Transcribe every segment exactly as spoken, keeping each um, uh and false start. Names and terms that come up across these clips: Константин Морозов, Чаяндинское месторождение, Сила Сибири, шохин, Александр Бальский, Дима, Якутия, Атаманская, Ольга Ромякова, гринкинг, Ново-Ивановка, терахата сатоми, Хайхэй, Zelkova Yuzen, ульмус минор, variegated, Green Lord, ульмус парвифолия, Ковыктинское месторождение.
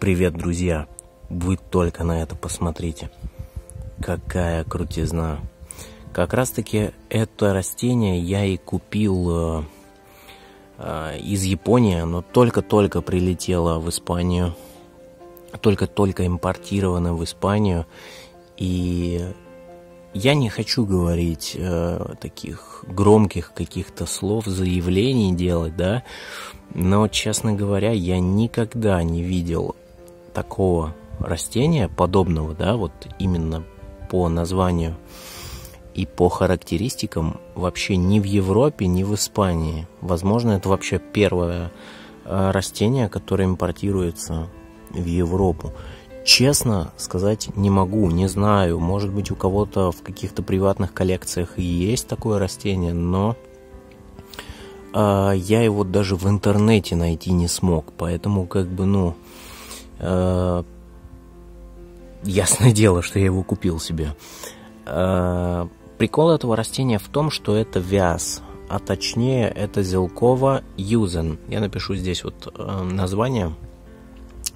Привет, друзья! Вы только на это посмотрите. Какая крутизна! Как раз-таки это растение я и купил э, э, из Японии. Оно только-только прилетело в Испанию. Только-только импортировано в Испанию. И я не хочу говорить э, таких громких каких-то слов, заявлений делать, да. Но, честно говоря, я никогда не видел такого растения, подобного, да, вот именно по названию и по характеристикам вообще ни в Европе, ни в Испании. Возможно, это вообще первое растение, которое импортируется в Европу. Честно сказать не могу, не знаю. Может быть, у кого-то в каких-то приватных коллекциях и есть такое растение, но э, я его даже в интернете найти не смог. Поэтому, как бы, ну... Э, ясное дело, что я его купил себе. Э, прикол этого растения в том, что это вяз, а точнее это Zelkova Yuzen. Я напишу здесь вот э, название.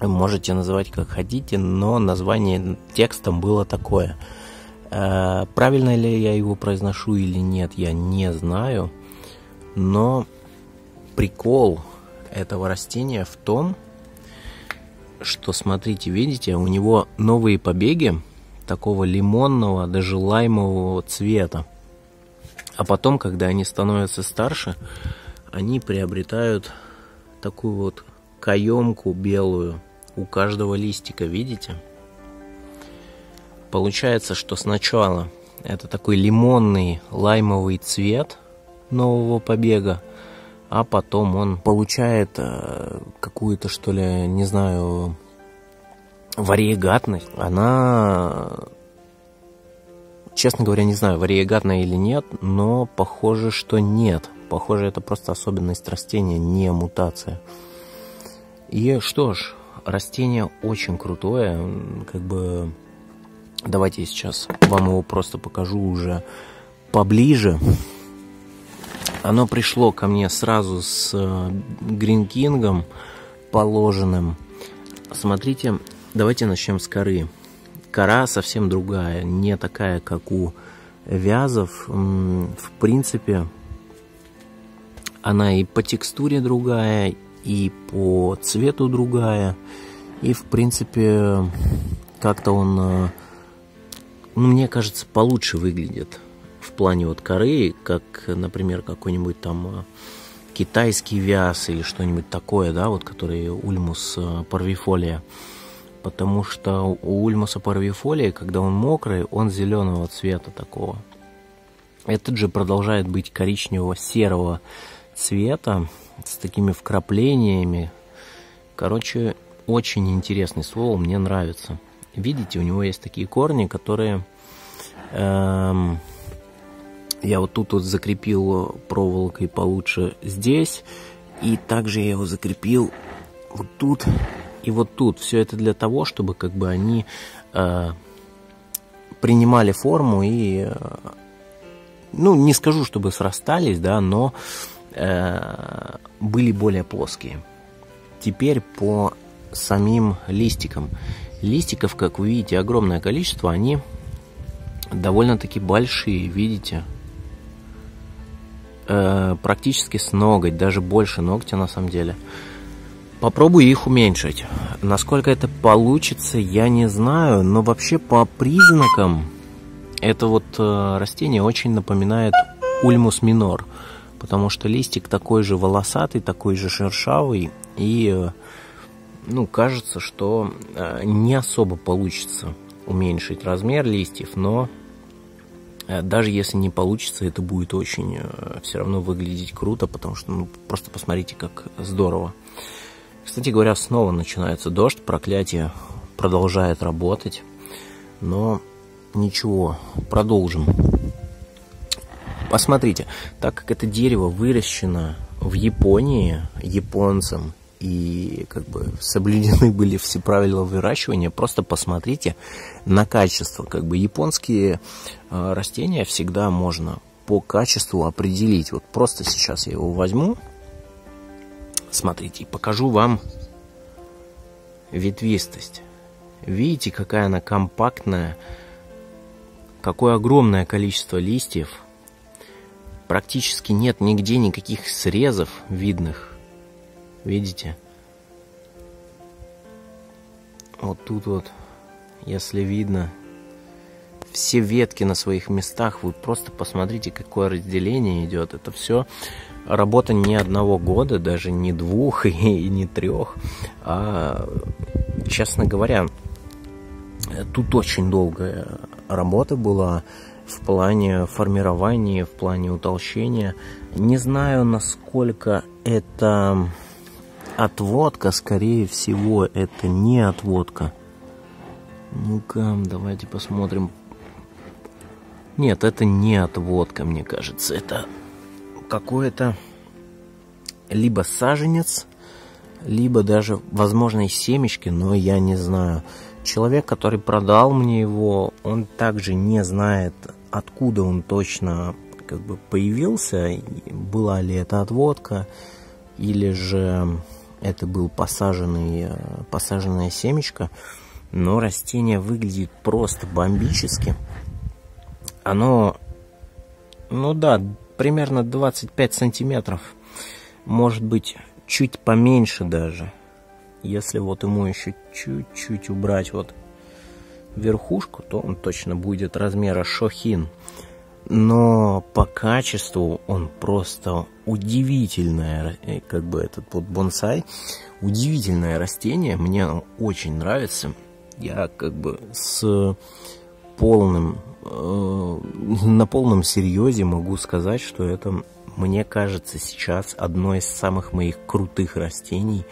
Можете называть как хотите, но название текстом было такое. Э, правильно ли я его произношу или нет, я не знаю. Но прикол этого растения в том, что, смотрите, видите, у него новые побеги такого лимонного, даже лаймового цвета. А потом, когда они становятся старше, они приобретают такую вот каемку белую у каждого листика, видите? Получается, что сначала это такой лимонный, лаймовый цвет нового побега, а потом он получает какую-то, что ли, не знаю, вариегатность. Она, честно говоря, не знаю, вариегатная или нет, но похоже, что нет. Похоже, это просто особенность растения, не мутация. И что ж, растение очень крутое. Как бы, давайте я сейчас вам его просто покажу уже поближе. Оно пришло ко мне сразу с гринкингом положенным. Смотрите, давайте начнем с коры. Кора совсем другая, не такая, как у вязов. В принципе, она и по текстуре другая, и по цвету другая. И, в принципе, как-то он, ну, мне кажется, получше выглядит. В плане вот коры, как, например, какой-нибудь там китайский вяз или что-нибудь такое, да, вот, который ульмус парвифолия. Потому что у ульмуса парвифолия, когда он мокрый, он зеленого цвета такого. Этот же продолжает быть коричнево-серого цвета с такими вкраплениями. Короче, очень интересный ствол, мне нравится. Видите, у него есть такие корни, которые... Эм, я вот тут вот закрепил проволокой получше здесь. И также я его закрепил вот тут и вот тут. Все это для того, чтобы как бы они э, принимали форму и... Э, ну, не скажу, чтобы срастались, да, но э, были более плоские. Теперь по самим листикам. Листиков, как вы видите, огромное количество. Они довольно-таки большие, видите? Практически с ноготь, даже больше ногтя на самом деле. Попробую их уменьшить. Насколько это получится, я не знаю, но вообще по признакам это вот растение очень напоминает ульмус минор, потому что листик такой же волосатый, такой же шершавый, и, ну, кажется, что не особо получится уменьшить размер листьев, но даже если не получится, это будет очень все равно выглядеть круто, потому что, ну, просто посмотрите, как здорово. Кстати говоря, снова начинается дождь, проклятие продолжает работать, но ничего, продолжим. Посмотрите, так как это дерево выращено в Японии японцам, и как бы соблюдены были все правила выращивания, просто посмотрите на качество. Как бы японские э, растения всегда можно по качеству определить. Вот просто сейчас я его возьму, смотрите, и покажу вам ветвистость. Видите, какая она компактная, какое огромное количество листьев. Практически нет нигде никаких срезов видных. Видите? Вот тут вот, если видно, все ветки на своих местах. Вы просто посмотрите, какое разделение идет. Это все работа не одного года, даже не двух и не трех. А, честно говоря, тут очень долгая работа была в плане формирования, в плане утолщения. Не знаю, насколько это отводка. Скорее всего, это не отводка. Ну-ка, давайте посмотрим. Нет, это не отводка, мне кажется. Это какой-то либо саженец, либо даже, возможно, и семечки, но я не знаю. Человек, который продал мне его, он также не знает, откуда он точно как бы появился. Была ли это отводка, или же это был посаженный, посаженное семечко. Но растение выглядит просто бомбически. Оно, ну да, примерно двадцать пять сантиметров. Может быть, чуть поменьше даже. Если вот ему еще чуть-чуть убрать вот верхушку, то он точно будет размера шохин. Но по качеству он просто удивительное, как бы этот вот бонсай, удивительное растение. Мне оно очень нравится. Я как бы с полным, э, на полном серьезе могу сказать, что это, мне кажется, сейчас одно из самых моих крутых растений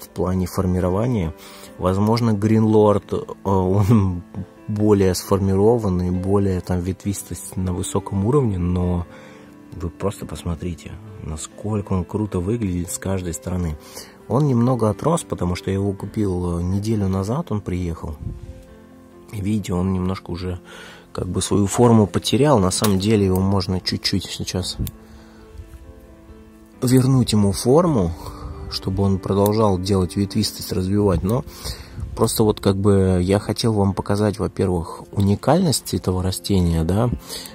в плане формирования. Возможно, Green Lord, э, он более сформированный, более там ветвистость на высоком уровне, но вы просто посмотрите, насколько он круто выглядит с каждой стороны. Он немного отрос, потому что я его купил неделю назад, он приехал. Видите, он немножко уже как бы свою форму потерял. На самом деле его можно чуть-чуть сейчас вернуть ему форму, чтобы он продолжал делать ветвистость, развивать. Но просто вот как бы я хотел вам показать, во-первых, уникальность этого растения, да,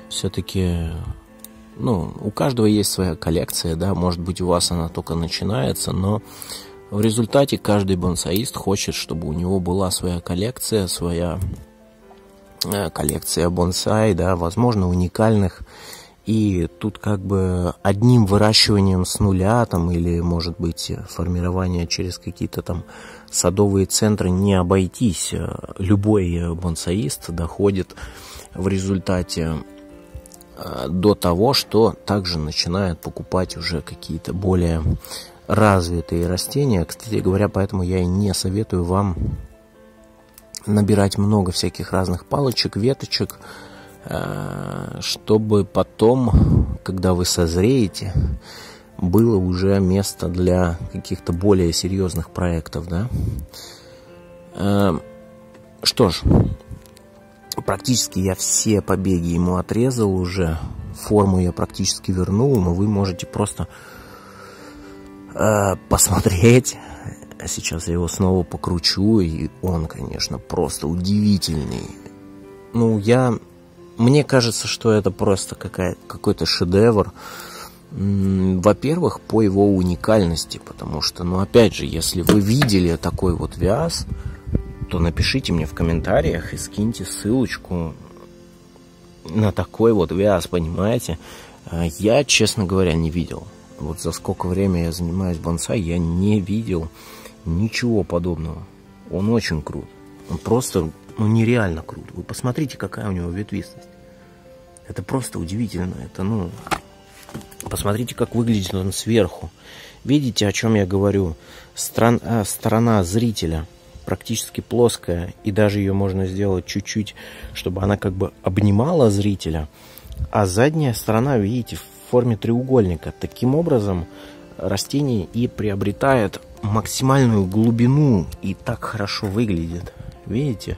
все-таки, ну, у каждого есть своя коллекция, да, может быть, у вас она только начинается, но в результате каждый бонсаист хочет, чтобы у него была своя коллекция, своя коллекция бонсай, да, возможно, уникальных. И тут как бы одним выращиванием с нуля там, или, может быть, формирование через какие-то там садовые центры не обойтись. Любой бонсаист доходит в результате до того, что также начинает покупать уже какие-то более развитые растения. Кстати говоря, поэтому я и не советую вам набирать много всяких разных палочек, веточек, чтобы потом, когда вы созреете, было уже место для каких-то более серьезных проектов, да? Что ж, практически я все побеги ему отрезал уже, форму я практически вернул, но вы можете просто посмотреть. Сейчас я его снова покручу, и он, конечно, просто удивительный. Ну, я... Мне кажется, что это просто какой-то шедевр. Во-первых, по его уникальности, потому что, ну, опять же, если вы видели такой вот вяз, то напишите мне в комментариях и скиньте ссылочку на такой вот вяз, понимаете? Я, честно говоря, не видел. Вот за сколько времени я занимаюсь бонсай, я не видел ничего подобного. Он очень крут. Он просто... Ну, нереально круто. Вы посмотрите, какая у него ветвистость. Это просто удивительно. Это, ну... Посмотрите, как выглядит он сверху. Видите, о чем я говорю? Стран... А, сторона зрителя практически плоская. И даже ее можно сделать чуть-чуть, чтобы она как бы обнимала зрителя. А задняя сторона, видите, в форме треугольника. Таким образом, растение и приобретает максимальную глубину. И так хорошо выглядит. Видите?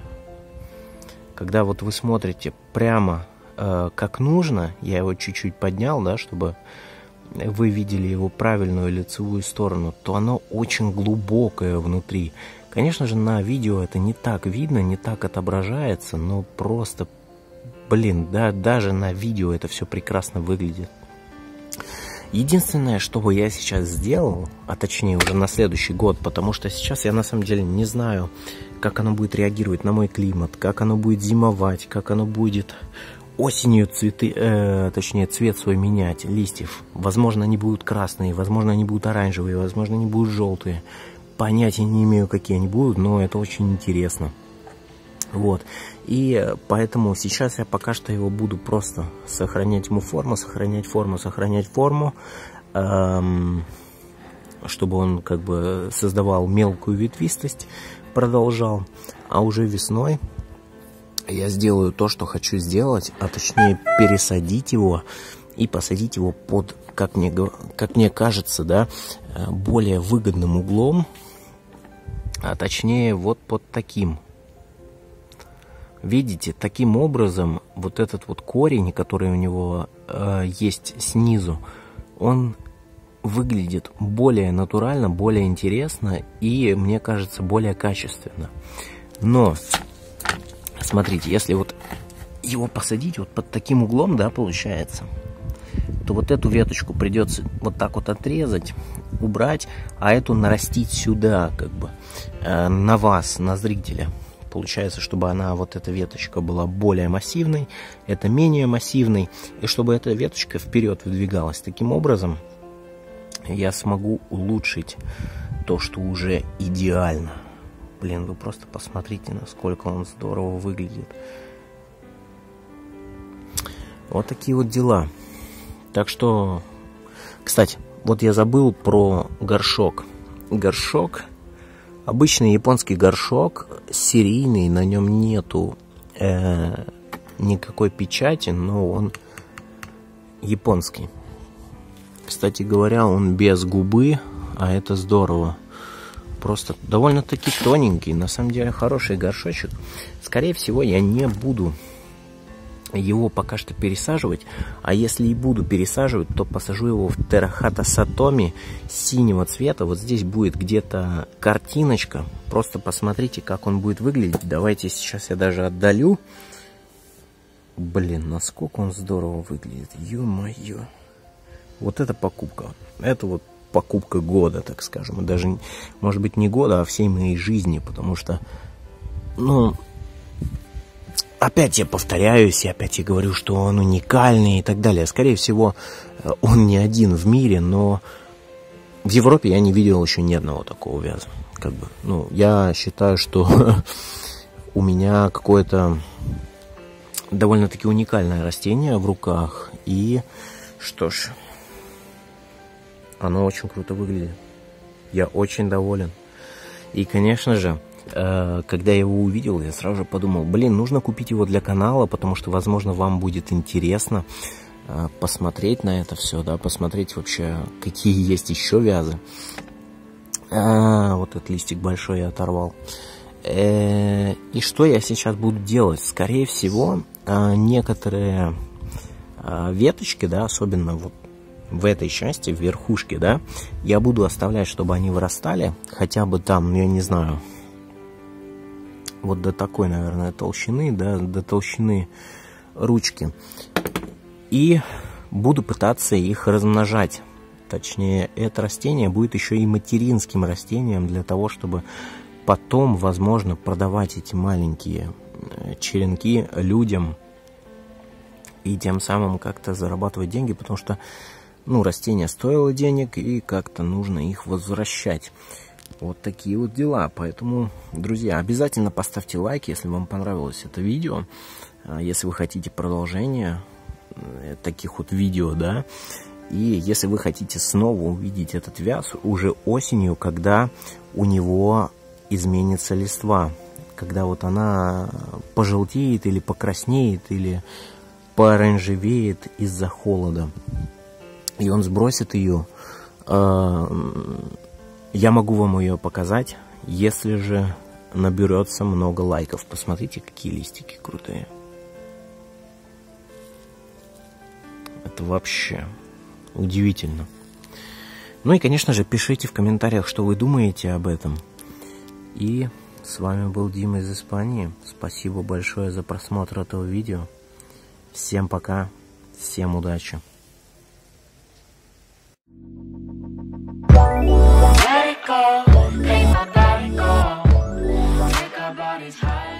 Когда вот вы смотрите прямо э, как нужно, я его чуть-чуть поднял, да, чтобы вы видели его правильную лицевую сторону, то оно очень глубокое внутри. Конечно же, на видео это не так видно, не так отображается, но просто, блин, да, даже на видео это все прекрасно выглядит. Единственное, что бы я сейчас сделал, а точнее уже на следующий год, потому что сейчас я на самом деле не знаю, как оно будет реагировать на мой климат, как оно будет зимовать, как оно будет осенью цветы, э, точнее цвет свой менять, листьев. Возможно, они будут красные, возможно, они будут оранжевые, возможно, они будут желтые. Понятия не имею, какие они будут, но это очень интересно. Вот. И поэтому сейчас я пока что его буду просто сохранять ему форму, сохранять форму, сохранять форму, эм, чтобы он как бы создавал мелкую ветвистость, продолжал. А уже весной я сделаю то, что хочу сделать, а точнее пересадить его и посадить его под, как мне, как мне кажется, да, более выгодным углом, а точнее вот под таким. Видите, таким образом вот этот вот корень, который у него э, есть снизу, он выглядит более натурально, более интересно и, мне кажется, более качественно. Но, смотрите, если вот его посадить вот под таким углом, да, получается, то вот эту веточку придется вот так вот отрезать, убрать, а эту нарастить сюда, как бы, э, на вас, на зрителя. Получается, чтобы она, вот эта веточка, была более массивной, это менее массивной, и чтобы эта веточка вперед выдвигалась. Таким образом, я смогу улучшить то, что уже идеально. Блин, вы просто посмотрите, насколько он здорово выглядит. Вот такие вот дела. Так что, кстати, вот я забыл про горшок. Горшок. Обычный японский горшок, серийный, на нем нету э, никакой печати, но он японский. Кстати говоря, он без губы, а это здорово. Просто довольно-таки тоненький, на самом деле хороший горшочек. Скорее всего, я не буду его пока что пересаживать, а если и буду пересаживать, то посажу его в терахата сатоми синего цвета. Вот здесь будет где-то картиночка, просто посмотрите, как он будет выглядеть. Давайте сейчас я даже отдалю. Блин, насколько он здорово выглядит, ё-моё. Вот это покупка, это вот покупка года, так скажем, и даже, может быть, не года, а всей моей жизни, потому что, ну, опять я повторяюсь, и опять я говорю, что он уникальный и так далее. Скорее всего, он не один в мире, но в Европе я не видел еще ни одного такого вяза. Как бы, ну, я считаю, что у меня какое-то довольно-таки уникальное растение в руках. И что ж, оно очень круто выглядит. Я очень доволен. И, конечно же, когда я его увидел, я сразу же подумал, блин, нужно купить его для канала, потому что, возможно, вам будет интересно посмотреть на это все, да, посмотреть вообще, какие есть еще вязы. А, вот этот листик большой я оторвал. И что я сейчас буду делать? Скорее всего, некоторые веточки, да, особенно вот в этой части, в верхушке, да, я буду оставлять, чтобы они вырастали, хотя бы там, я не знаю, вот до такой, наверное, толщины, да, до толщины ручки. И буду пытаться их размножать. Точнее, это растение будет еще и материнским растением для того, чтобы потом, возможно, продавать эти маленькие черенки людям и тем самым как-то зарабатывать деньги, потому что, ну, растение стоило денег, и как-то нужно их возвращать. Вот такие вот дела. Поэтому, друзья, обязательно поставьте лайк, если вам понравилось это видео. Если вы хотите продолжения таких вот видео, да. И если вы хотите снова увидеть этот вяз уже осенью, когда у него изменится листва. Когда вот она пожелтеет или покраснеет, или пооранжевеет из-за холода. И он сбросит ее... Я могу вам ее показать, если же наберется много лайков. Посмотрите, какие листики крутые. Это вообще удивительно. Ну и, конечно же, пишите в комментариях, что вы думаете об этом. И с вами был Дима из Испании. Спасибо большое за просмотр этого видео. Всем пока, всем удачи. Let it go, let my body go, take our bodies high.